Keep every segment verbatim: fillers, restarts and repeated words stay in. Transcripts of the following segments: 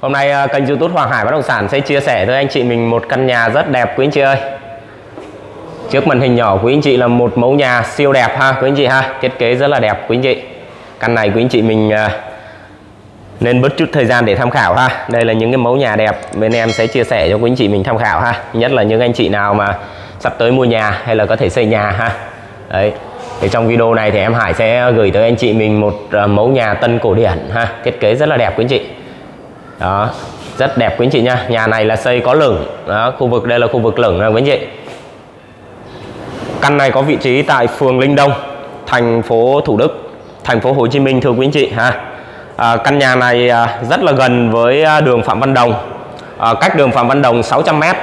Hôm nay kênh YouTube Hoàng Hải Bất động sản sẽ chia sẻ với anh chị mình một căn nhà rất đẹp quý anh chị ơi. Trước màn hình nhỏ quý anh chị là một mẫu nhà siêu đẹp ha quý anh chị ha, thiết kế rất là đẹp quý anh chị. Căn này quý anh chị mình nên bớt chút thời gian để tham khảo ha. Đây là những cái mẫu nhà đẹp bên em sẽ chia sẻ cho quý anh chị mình tham khảo ha, nhất là những anh chị nào mà sắp tới mua nhà hay là có thể xây nhà ha. Đấy. Thì trong video này thì em Hải sẽ gửi tới anh chị mình một mẫu nhà tân cổ điển ha, thiết kế rất là đẹp quý anh chị. Đó, rất đẹp quý anh chị nha. Nhà này là xây có lửng. Đó, khu vực đây là khu vực lửng nha quý anh chị. Căn này có vị trí tại phường Linh Đông, thành phố Thủ Đức, thành phố Hồ Chí Minh thưa quý anh chị ha. À, căn nhà này rất là gần với đường Phạm Văn Đồng. À, cách đường Phạm Văn Đồng sáu trăm mét.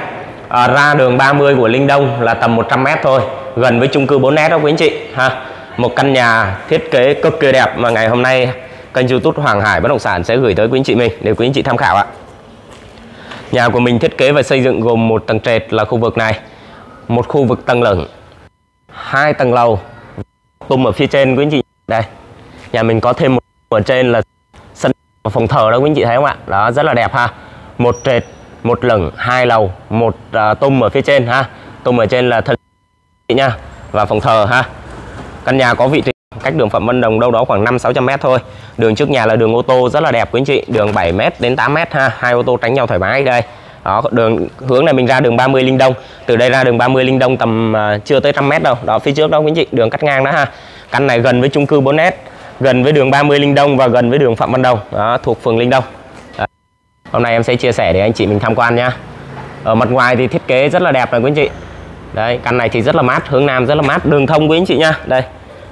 À, ra đường ba mươi của Linh Đông là tầm một trăm mét thôi, gần với chung cư bốn S đó quý anh chị ha. Một căn nhà thiết kế cực kỳ đẹp mà ngày hôm nay kênh YouTube Hoàng Hải Bất động sản sẽ gửi tới quý anh chị mình để quý anh chị tham khảo ạ. Nhà của mình thiết kế và xây dựng gồm một tầng trệt là khu vực này, một khu vực tầng lửng, hai tầng lầu tum ở phía trên quý anh chị. Đây, nhà mình có thêm một ở trên là sân và phòng thờ đó quý anh chị thấy không ạ? Đó, rất là đẹp ha. Một trệt, một lửng, hai lầu, một uh, tum ở phía trên ha. Tum ở trên là thân chị nha, và phòng thờ ha. Căn nhà có vị trí cách đường Phạm Văn Đồng đâu đó khoảng năm sáu trăm mét thôi. Đường trước nhà là đường ô tô rất là đẹp quý anh chị, đường bảy mét đến tám mét ha, hai ô tô tránh nhau thoải mái đây. Đó, đường hướng này mình ra đường ba mươi Linh Đông, từ đây ra đường ba mươi Linh Đông tầm uh, chưa tới trăm mét đâu. Đó, phía trước đó quý anh chị, đường cắt ngang đó ha. Căn này gần với chung cư bốn S, gần với đường ba mươi Linh Đông và gần với đường Phạm Văn Đồng, đó, thuộc phường Linh Đông. Đó. Hôm nay em sẽ chia sẻ để anh chị mình tham quan nhá. Ở mặt ngoài thì thiết kế rất là đẹp này quý anh chị. Đấy, căn này thì rất là mát, hướng nam rất là mát, đường thông quý anh chị nha. Đây,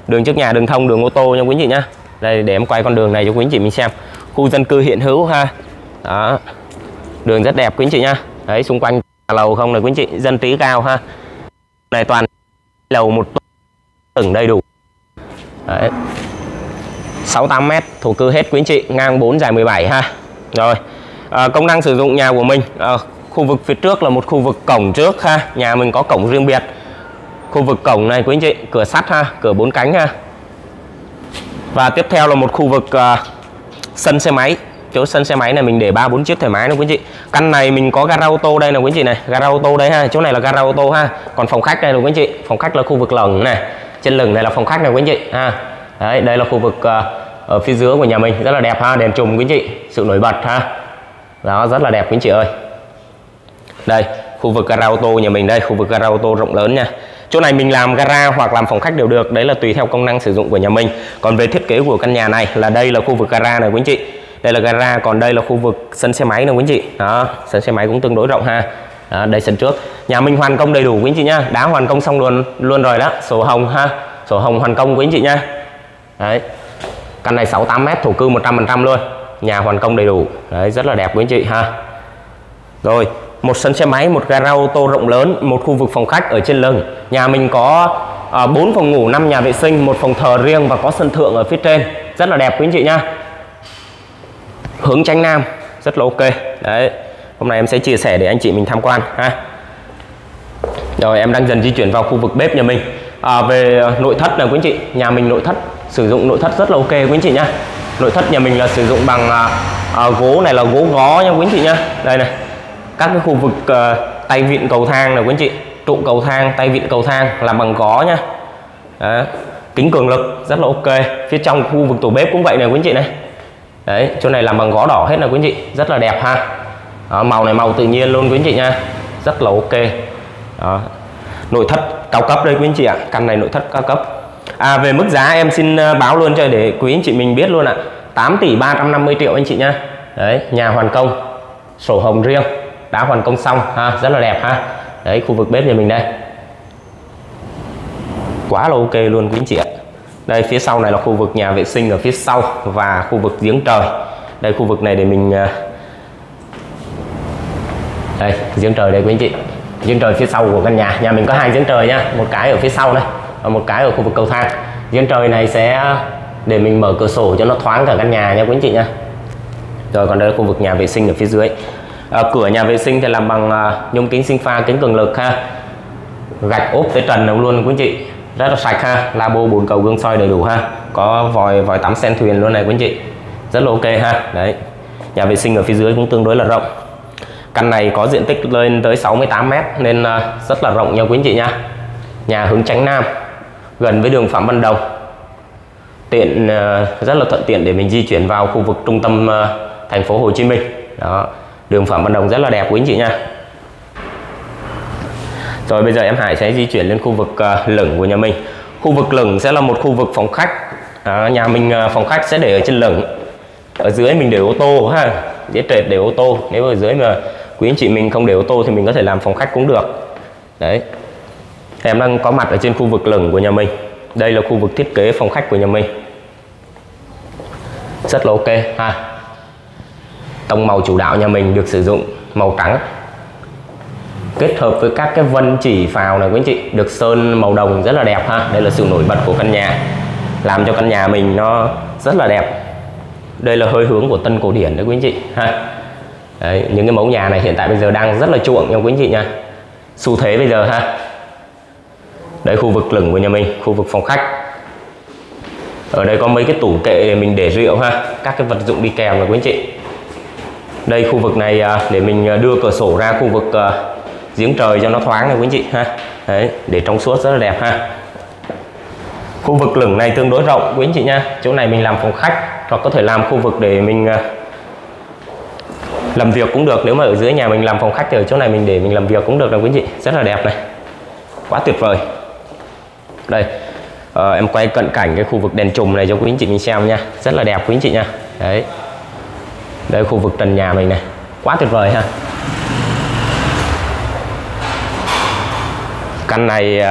đường trước nhà đường thông, đường ô tô nha quý anh chị nhá. Đây, để em quay con đường này cho quý anh chị mình xem. Khu dân cư hiện hữu ha. Đó. Đường rất đẹp quý anh chị nhá. Đấy, xung quanh lầu không này quý anh chị, dân trí cao ha. Này toàn lầu một tầng đầy đủ. Đấy. sáu mươi tám mét thổ cư hết quý anh chị, ngang bốn dài mười bảy ha. Rồi. À, công năng sử dụng nhà của mình, à, khu vực phía trước là một khu vực cổng trước ha. Nhà mình có cổng riêng biệt. Khu vực cổng này quý anh chị, cửa sắt ha, cửa bốn cánh ha. Và tiếp theo là một khu vực uh, sân xe máy. Chỗ sân xe máy này mình để ba bốn chiếc thoải mái nữa quý anh chị. Căn này mình có gara ô tô đây nè quý anh chị này, gara ô tô đây ha, chỗ này là gara ô tô ha. Còn phòng khách đây là quý anh chị, phòng khách là khu vực lửng này. Trên lửng này là phòng khách này quý anh chị ha. Đấy, đây là khu vực uh, ở phía dưới của nhà mình rất là đẹp ha, đèn chùm quý anh chị, sự nổi bật ha. Đó, rất là đẹp quý anh chị ơi. Đây, khu vực gara ô tô nhà mình đây, khu vực gara ô tô rộng lớn nha. Chỗ này mình làm gara hoặc làm phòng khách đều được, đấy là tùy theo công năng sử dụng của nhà mình. Còn về thiết kế của căn nhà này là đây là khu vực gara này quý anh chị. Đây là gara, còn đây là khu vực sân xe máy này quý anh chị. Đó, sân xe máy cũng tương đối rộng ha. Đó, đây sân trước. Nhà mình hoàn công đầy đủ quý anh chị nhá, đá hoàn công xong luôn luôn rồi đó, sổ hồng ha. Sổ hồng hoàn công quý anh chị nhá. Đấy. Căn này sáu mươi tám mét thổ cư một trăm phần trăm luôn. Nhà hoàn công đầy đủ. Đấy, rất là đẹp quý anh chị ha. Rồi, một sân xe máy, một gara ô tô rộng lớn, một khu vực phòng khách ở trên lưng. Nhà mình có à, bốn phòng ngủ, năm nhà vệ sinh, một phòng thờ riêng và có sân thượng ở phía trên. Rất là đẹp quý anh chị nhá. Hướng chánh nam, rất là ok. Đấy. Hôm nay em sẽ chia sẻ để anh chị mình tham quan ha. Rồi, em đang dần di chuyển vào khu vực bếp nhà mình. À, về nội thất này quý anh chị, nhà mình nội thất sử dụng nội thất rất là ok quý anh chị nhá. Nội thất nhà mình là sử dụng bằng à, à, gỗ này là gỗ gó nha quý anh chị nhá. Đây này. Các cái khu vực uh, tay vịn cầu thang này quý anh chị, trụ cầu thang, tay vịn cầu thang làm bằng gó nha. Đó. Kính cường lực rất là ok. Phía trong khu vực tủ bếp cũng vậy này quý anh chị này. Đấy, chỗ này làm bằng gó đỏ hết này quý anh chị, rất là đẹp ha. Đó, màu này màu tự nhiên luôn quý anh chị nha, rất là ok. Đó. Nội thất cao cấp đây quý anh chị ạ, à. Căn này nội thất cao cấp. À, về mức giá em xin báo luôn cho để quý anh chị mình biết luôn ạ, à. tám tỷ ba trăm năm mươi triệu anh chị nha. Đấy, nhà hoàn công, sổ hồng riêng, đã hoàn công xong ha, rất là đẹp ha. Đấy, khu vực bếp nhà mình đây quá là ok luôn quý anh chị ạ. Đây, phía sau này là khu vực nhà vệ sinh ở phía sau và khu vực giếng trời. Đây, khu vực này để mình đây, giếng trời đây quý anh chị, giếng trời phía sau của căn nhà. Nhà mình có hai giếng trời nha, một cái ở phía sau này và một cái ở khu vực cầu thang. Giếng trời này sẽ để mình mở cửa sổ cho nó thoáng cả căn nhà nha quý anh chị nha. Rồi, còn đây là khu vực nhà vệ sinh ở phía dưới. À, cửa nhà vệ sinh thì làm bằng à, nhôm kính sinh pha, kính cường lực ha, gạch ốp tới trần nào luôn quý anh chị, rất là sạch ha. Lavabo, bồn cầu, gương soi đầy đủ ha, có vòi vòi tắm sen thuyền luôn này quý anh chị, rất là ok ha. Đấy, Nhà vệ sinh ở phía dưới cũng tương đối là rộng. Căn này có diện tích lên tới sáu mươi tám mét nên rất là rộng nha quý anh chị nha. Nhà hướng Chánh Nam, gần với đường Phạm Văn Đồng, tiện, rất là thuận tiện để mình di chuyển vào khu vực trung tâm thành phố Hồ Chí Minh. Đó, đường Phạm Văn Đồng rất là đẹp quý anh chị nha. Rồi bây giờ em Hải sẽ di chuyển lên khu vực lửng của nhà mình. Khu vực lửng sẽ là một khu vực phòng khách. Đó, nhà mình phòng khách sẽ để ở trên lửng. Ở dưới mình để ô tô ha, dễ trệt để ô tô. Nếu ở dưới mà quý anh chị mình không để ô tô thì mình có thể làm phòng khách cũng được. Đấy, em đang có mặt ở trên khu vực lửng của nhà mình. Đây là khu vực thiết kế phòng khách của nhà mình, rất là ok ha. Tông màu chủ đạo nhà mình được sử dụng màu trắng, kết hợp với các cái vân chỉ phào này quý anh chị, được sơn màu đồng rất là đẹp ha. Đây là sự nổi bật của căn nhà, làm cho căn nhà mình nó rất là đẹp. Đây là hơi hướng của Tân cổ điển đấy quý anh chị ha. Đấy, những cái mẫu nhà này hiện tại bây giờ đang rất là chuộng nha quý anh chị nha, xu thế bây giờ ha. Đây khu vực lửng của nhà mình, khu vực phòng khách. Ở đây có mấy cái tủ kệ để mình để rượu ha, các cái vật dụng đi kèm rồi quý anh chị. Đây khu vực này để mình đưa cửa sổ ra khu vực giếng trời cho nó thoáng này quý anh chị ha. Đấy, để trong suốt rất là đẹp ha. Khu vực lửng này tương đối rộng quý anh chị nha. Chỗ này mình làm phòng khách, hoặc có thể làm khu vực để mình làm việc cũng được. Nếu mà ở dưới nhà mình làm phòng khách thì ở chỗ này mình để mình làm việc cũng được đâu quý anh chị. Rất là đẹp này, quá tuyệt vời. Đây, à, em quay cận cảnh cái khu vực đèn chùm này cho quý anh chị mình xem nha, rất là đẹp quý anh chị nha. Đấy, đây khu vực trần nhà mình này, quá tuyệt vời ha. Căn này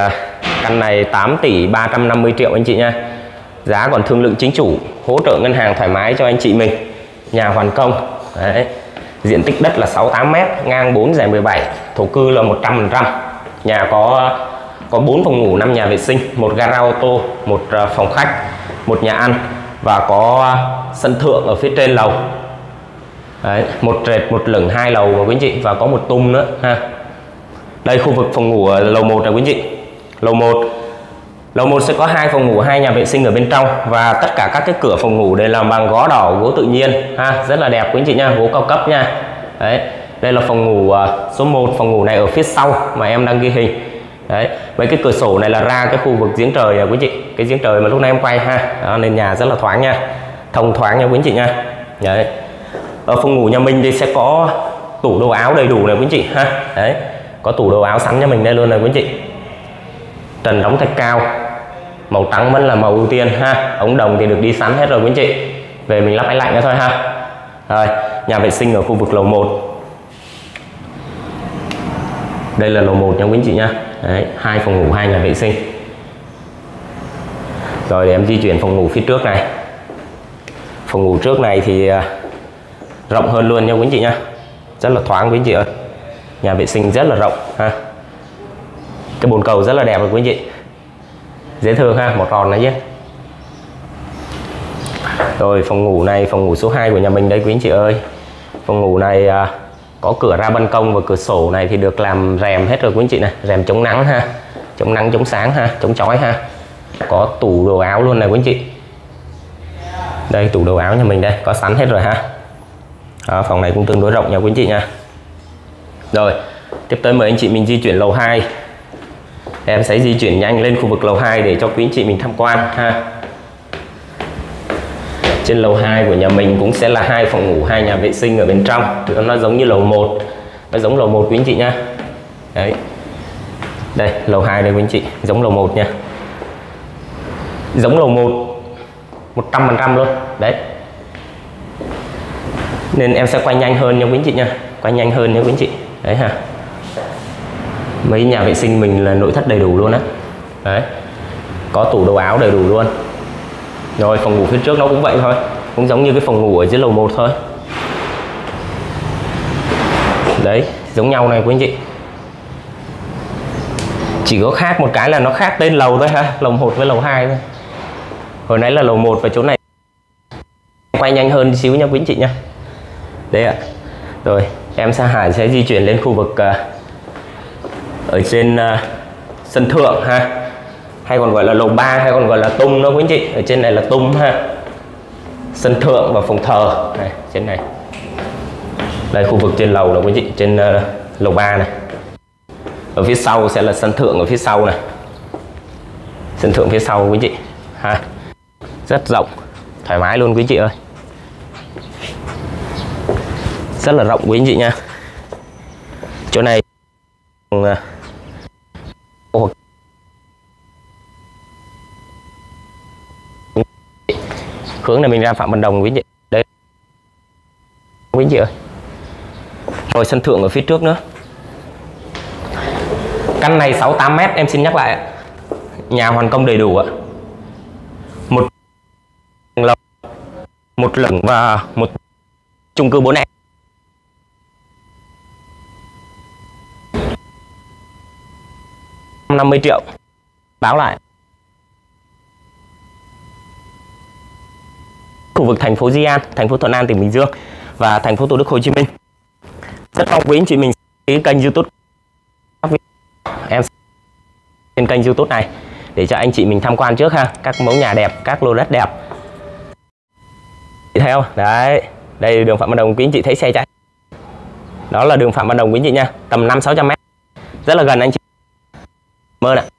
căn này tám tỷ ba trăm năm mươi triệu anh chị nha, giá còn thương lượng chính chủ, hỗ trợ ngân hàng thoải mái cho anh chị mình. Nhà hoàn công. Đấy, diện tích đất là sáu mươi tám mét, ngang bốn dải mười bảy, thổ cư là một trăm phần trăm. Nhà có có bốn phòng ngủ, năm nhà vệ sinh, một gara ô tô, một phòng khách, một nhà ăn và có sân thượng ở phía trên lầu. Đấy, một trệt, một lửng, hai lầu và quý anh chị, và có một tung nữa ha. Đây khu vực phòng ngủ ở lầu một này quý anh chị. Lầu một. Lầu một sẽ có hai phòng ngủ, hai nhà vệ sinh ở bên trong, và tất cả các cái cửa phòng ngủ đều làm bằng gỗ đỏ, gỗ tự nhiên ha, rất là đẹp quý anh chị nha, gỗ cao cấp nha. Đấy, đây là phòng ngủ số một, phòng ngủ này ở phía sau mà em đang ghi hình. Đấy, mấy cái cửa sổ này là ra cái khu vực giếng trời à quý anh chị, cái giếng trời mà lúc nãy em quay ha. Đó, nên nhà rất là thoáng nha, thông thoáng nha quý anh chị nha. Đấy, ở phòng ngủ nhà mình thì sẽ có tủ đồ áo đầy đủ này quý anh chị ha. Đấy, có tủ đồ áo sẵn cho mình đây luôn này quý anh chị. Trần đóng thạch cao, màu trắng vẫn là màu ưu tiên ha. Ống đồng thì được đi sẵn hết rồi quý anh chị, về mình lắp máy lạnh nữa thôi ha. Rồi, nhà vệ sinh ở khu vực lầu một. Đây là lầu một nha quý anh chị nha. Đấy, hai phòng ngủ, hai nhà vệ sinh. Rồi để em di chuyển phòng ngủ phía trước này. Phòng ngủ trước này thì rộng hơn luôn nha quý anh chị nha, rất là thoáng quý anh chị ơi. Nhà vệ sinh rất là rộng ha. Cái bồn cầu rất là đẹp rồi quý anh chị, dễ thương ha, một tròn này chứ. Rồi phòng ngủ này, phòng ngủ số hai của nhà mình đây quý anh chị ơi. Phòng ngủ này có cửa ra ban công và cửa sổ này thì được làm rèm hết rồi quý anh chị này, rèm chống nắng ha, chống nắng chống sáng ha, chống chói ha. Có tủ đồ áo luôn này quý anh chị. Đây tủ đồ áo nhà mình đây, có sẵn hết rồi ha. Đó, phòng này cũng tương đối rộng nha quý anh chị nha. Rồi, tiếp tới mời anh chị mình di chuyển lầu hai. Em sẽ di chuyển nhanh lên khu vực lầu hai để cho quý anh chị mình tham quan ha. Trên lầu hai của nhà mình cũng sẽ là hai phòng ngủ, hai nhà vệ sinh ở bên trong. Nó giống như lầu một, nó giống lầu một quý anh chị nha. Đấy, đây lầu hai đây quý anh chị, giống lầu một nha, giống lầu một một trăm phần trăm luôn. Đấy, nên em sẽ quay nhanh hơn nha quý anh chị nha, quay nhanh hơn nha quý anh chị. Đấy ha, mấy nhà vệ sinh mình là nội thất đầy đủ luôn á. Đấy, có tủ đồ áo đầy đủ luôn. Rồi phòng ngủ phía trước nó cũng vậy thôi, cũng giống như cái phòng ngủ ở dưới lầu một thôi. Đấy, giống nhau này quý anh chị, chỉ có khác một cái là nó khác tên lầu thôi ha, lầu một với lầu hai thôi. Hồi nãy là lầu một và chỗ này. Quay nhanh hơn xíu nha quý anh chị nha. Đấy ạ. Rồi em Sa Hải sẽ di chuyển lên khu vực ở trên sân thượng ha, hay còn gọi là lầu ba, hay còn gọi là tung đó quý anh chị. Ở trên này là tung ha, sân thượng và phòng thờ này trên này. Đây khu vực trên lầu đó quý vị, trên uh, lầu ba này. Ở phía sau sẽ là sân thượng ở phía sau này. Sân thượng phía sau quý vị ha. Rất rộng, thoải mái luôn quý vị ơi. Rất là rộng quý anh chị nha. Chỗ này hướng này mình ra Phạm Văn Đồng quý anh chị. Đấy quý anh chị ơi. Rồi sân thượng ở phía trước nữa. Căn này sáu mươi tám mét, em xin nhắc lại ạ. Nhà hoàn công đầy đủ ạ. Một lầu, một lửng và một chung cư bốn em. năm mươi triệu. Báo lại. Khu vực thành phố Dĩ An, thành phố Thuận An tỉnh Bình Dương và thành phố Thủ Đức Hồ Chí Minh. Rất mong quý anh chị mình cái kênh YouTube em trên kênh YouTube này để cho anh chị mình tham quan trước ha, các mẫu nhà đẹp, các lô đất đẹp. Chị thấy không? Đấy, đây đường Phạm Văn Đồng quý anh chị thấy xe chạy. Đó là đường Phạm Văn Đồng quý anh chị nha, tầm năm sáu trăm mét. Rất là gần anh chị. Mơ ạ.